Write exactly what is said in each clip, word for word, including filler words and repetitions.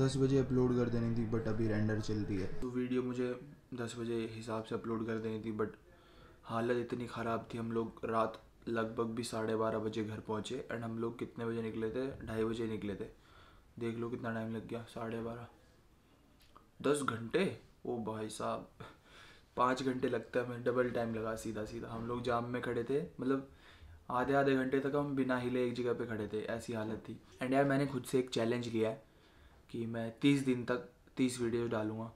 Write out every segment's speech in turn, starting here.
दस बजे अपलोड कर देनी थी बट अभी रेंडर चल रही है। तो वीडियो मुझे दस बजे हिसाब से अपलोड कर देनी थी बट हालत इतनी ख़राब थी। हम लोग रात लगभग भी साढ़े बारह बजे घर पहुंचे एंड हम लोग कितने बजे निकले थे, ढाई बजे निकले थे। देख लो कितना टाइम लग गया, साढ़े बारह, दस घंटे। ओ भाई साहब, पाँच घंटे लगता है, हमें डबल टाइम लगा सीधा सीधा। हम लोग जाम में खड़े थे, मतलब आधे आधे घंटे तक हम बिना हिले एक जगह पे खड़े थे, ऐसी हालत थी। एंड यार मैंने खुद से एक चैलेंज लिया है कि मैं तीस दिन तक तीस वीडियोस डालूँगा।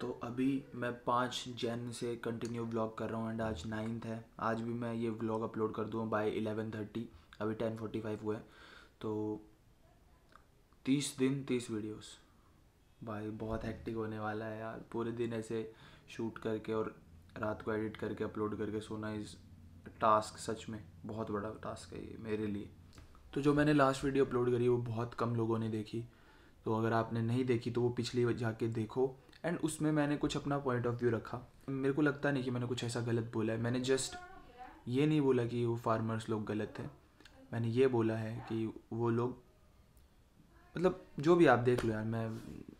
तो अभी मैं पाँच जैन से कंटिन्यू व्लॉग कर रहा हूँ एंड आज नाइन्थ है। आज भी मैं ये व्लॉग अपलोड कर दूँ बाय इलेवन थर्टी, अभी टेन फोर्टी फाइव हुआ है। तो तीस दिन तीस वीडियोस, भाई बहुत हैक्टिक होने वाला है यार। पूरे दिन ऐसे शूट करके और रात को एडिट करके अपलोड करके सोना, इस टास्क सच में बहुत बड़ा टास्क है ये मेरे लिए। तो जो मैंने लास्ट वीडियो अपलोड करी वो बहुत कम लोगों ने देखी, तो अगर आपने नहीं देखी तो वो पिछली जाके देखो। एंड उसमें मैंने कुछ अपना पॉइंट ऑफ व्यू रखा। मेरे को लगता नहीं कि मैंने कुछ ऐसा गलत बोला है। मैंने जस्ट ये नहीं बोला कि वो फार्मर्स लोग गलत थे, मैंने ये बोला है कि वो लोग, मतलब जो भी आप देख लो यार, मैं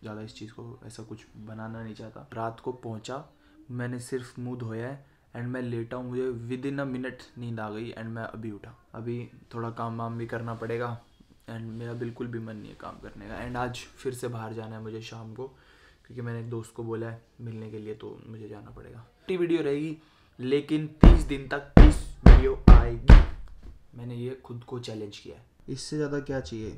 ज़्यादा इस चीज़ को ऐसा कुछ बनाना नहीं चाहता। रात को पहुँचा, मैंने सिर्फ मुँह धोया है एंड मैं लेटा हूँ। मुझे विद इन अ मिनट नींद आ गई एंड मैं अभी उठा। अभी थोड़ा काम वाम भी करना पड़ेगा एंड मेरा बिल्कुल भी मन नहीं है काम करने का। एंड आज फिर से बाहर जाना है मुझे शाम को, क्योंकि मैंने एक दोस्त को बोला है मिलने के लिए, तो मुझे जाना पड़ेगा। टी वीडियो रहेगी लेकिन तीस दिन तक तीस वीडियो आएगी, मैंने ये खुद को चैलेंज किया है। इससे ज़्यादा क्या चाहिए,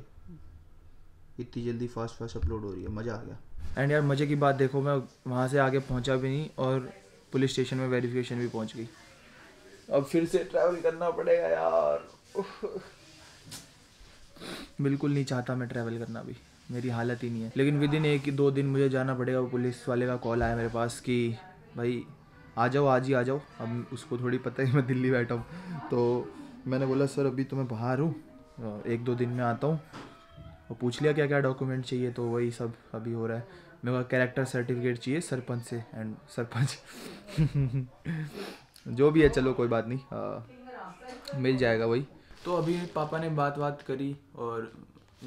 इतनी जल्दी फास्ट फास्ट अपलोड हो रही है, मज़ा आ गया। एंड यार मज़े की बात देखो, मैं वहाँ से आगे पहुँचा भी नहीं और पुलिस स्टेशन में वेरिफिकेशन भी पहुँच गई। अब फिर से ट्रैवल करना पड़ेगा यार, बिल्कुल नहीं चाहता मैं ट्रैवल करना भी, मेरी हालत ही नहीं है। लेकिन विद इन एक दो दिन मुझे जाना पड़ेगा। वो पुलिस वाले का कॉल आया मेरे पास कि भाई आ जाओ, आज ही आ जाओ। अब उसको थोड़ी पता है मैं दिल्ली बैठा हूँ, तो मैंने बोला सर अभी तो मैं बाहर हूँ, एक दो दिन में आता हूँ। और पूछ लिया क्या क्या डॉक्यूमेंट चाहिए, तो वही सब अभी हो रहा है। मेरे को कैरेक्टर सर्टिफिकेट चाहिए सरपंच से एंड सरपंच जो भी है, चलो कोई बात नहीं, आ, मिल जाएगा वही। तो अभी पापा ने बात बात करी और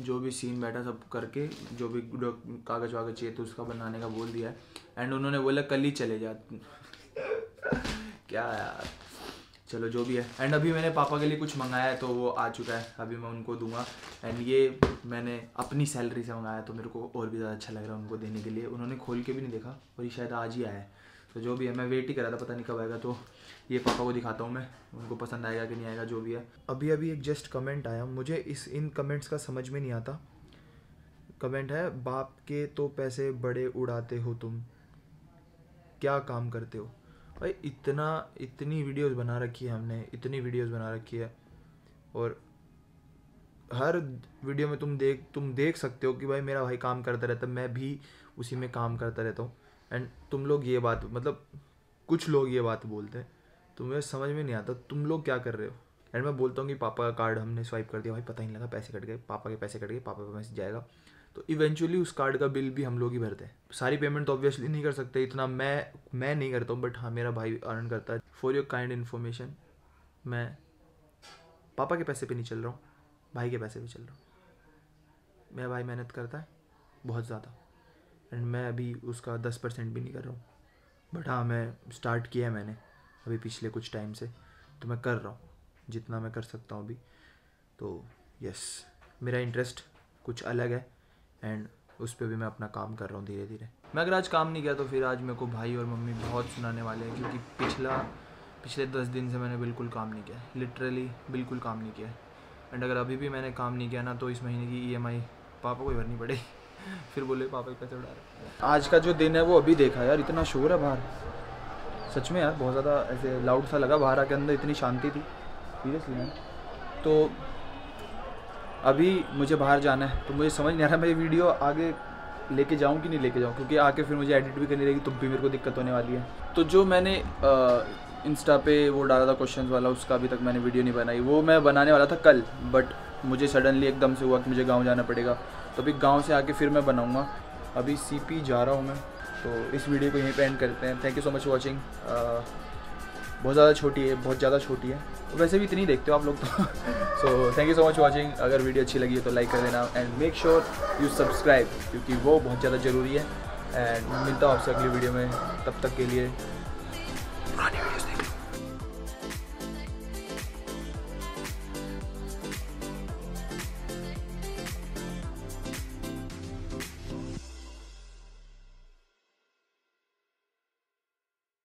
जो भी सीन बैठा सब करके, जो भी कागज वागज चाहिए तो उसका बनाने का बोल दिया है। एंड उन्होंने बोला कल ही चले जा क्या यार, चलो जो भी है। एंड अभी मैंने पापा के लिए कुछ मंगाया है, तो वो आ चुका है, अभी मैं उनको दूंगा। एंड ये मैंने अपनी सैलरी से मंगाया, तो मेरे को और भी ज़्यादा अच्छा लग रहा है उनको देने के लिए। उन्होंने खोल के भी नहीं देखा और ये शायद आज ही आया है, तो जो भी है मैं वेट ही कर रहा था, पता नहीं कब आएगा। तो ये पापा को दिखाता हूँ मैं, उनको पसंद आएगा कि नहीं आएगा जो भी है। अभी अभी एक जस्ट कमेंट आया, मुझे इस इन कमेंट्स का समझ में नहीं आता। कमेंट है, बाप के तो पैसे बड़े उड़ाते हो तुम, क्या काम करते हो। भाई इतना इतनी वीडियोस बना रखी है हमने, इतनी वीडियोस बना रखी है और हर वीडियो में तुम देख तुम देख सकते हो कि भाई मेरा भाई काम करता रहता, मैं भी उसी में काम करता रहता हूँ। एंड तुम लोग ये बात, मतलब कुछ लोग ये बात बोलते हैं, तो मुझे समझ में नहीं आता तुम लोग क्या कर रहे हो। एंड मैं बोलता हूँ कि पापा का कार्ड हमने स्वाइप कर दिया, भाई पता ही नहीं लगा, पैसे कट गए, पापा के पैसे कट गए, पापा का मैसेज जाएगा। तो इवेंचुअली उस कार्ड का बिल भी हम लोग ही भरते हैं। सारी पेमेंट तो ऑब्वियसली नहीं कर सकते, इतना मैं मैं नहीं करता हूँ, बट हाँ मेरा भाई अर्न करता है। फॉर योर काइंड इन्फॉर्मेशन, मैं पापा के पैसे पर नहीं चल रहा हूँ, भाई के पैसे पर चल रहा हूँ। मेरा भाई मेहनत करता है बहुत ज़्यादा एंड मैं अभी उसका दस परसेंट भी नहीं कर रहा हूँ, बट हाँ मैं स्टार्ट किया है मैंने अभी पिछले कुछ टाइम से, तो मैं कर रहा हूँ जितना मैं कर सकता हूँ अभी। तो यस, मेरा इंटरेस्ट कुछ अलग है एंड उस पर भी मैं अपना काम कर रहा हूँ धीरे धीरे। मैं अगर आज काम नहीं किया तो फिर आज मेरे को भाई और मम्मी बहुत सुनाने वाले हैं, क्योंकि पिछला पिछले दस दिन से मैंने बिल्कुल काम नहीं किया, लिटरली बिल्कुल काम नहीं किया। एंड अगर अभी भी मैंने काम नहीं किया ना, तो इस महीने की ई एम आई पापा को ही भरनी पड़ेगी। फिर बोले पापा पैसे उड़ा रहे। आज का जो दिन है वो अभी देखा यार, इतना शोर है बाहर, सच में यार बहुत ज़्यादा ऐसे लाउड सा लगा, बाहर आके अंदर इतनी शांति थी, सीरियसली मैम। तो अभी मुझे बाहर जाना है, तो मुझे समझ नहीं आ रहा मैं ये वीडियो आगे लेके जाऊँ कि नहीं लेके जाऊँ, क्योंकि आके फिर मुझे एडिट भी करनी रहेगी, तो भी मेरे को दिक्कत होने वाली है। तो जो मैंने इंस्टा पे वो डाला था क्वेश्चन वाला, उसका अभी तक मैंने वीडियो नहीं बनाई, वो मैं बनाने वाला था कल, बट मुझे सडनली एकदम से हुआ कि मुझे गाँव जाना पड़ेगा, तो अभी गाँव से आके फिर मैं बनाऊंगा। अभी सीपी जा रहा हूं मैं, तो इस वीडियो को यहीं पे एंड करते हैं। Thank you so much watching. बहुत ज़्यादा छोटी है, बहुत ज़्यादा छोटी है, वैसे भी इतनी देखते हो आप लोग तो। So thank you so much watching. अगर वीडियो अच्छी लगी है तो लाइक कर देना and make sure you subscribe, क्योंकि वो बहुत ज़्यादा ज़रूरी है। एंड मिलता हूँ आपसे अगली वीडियो में, तब तक के लिए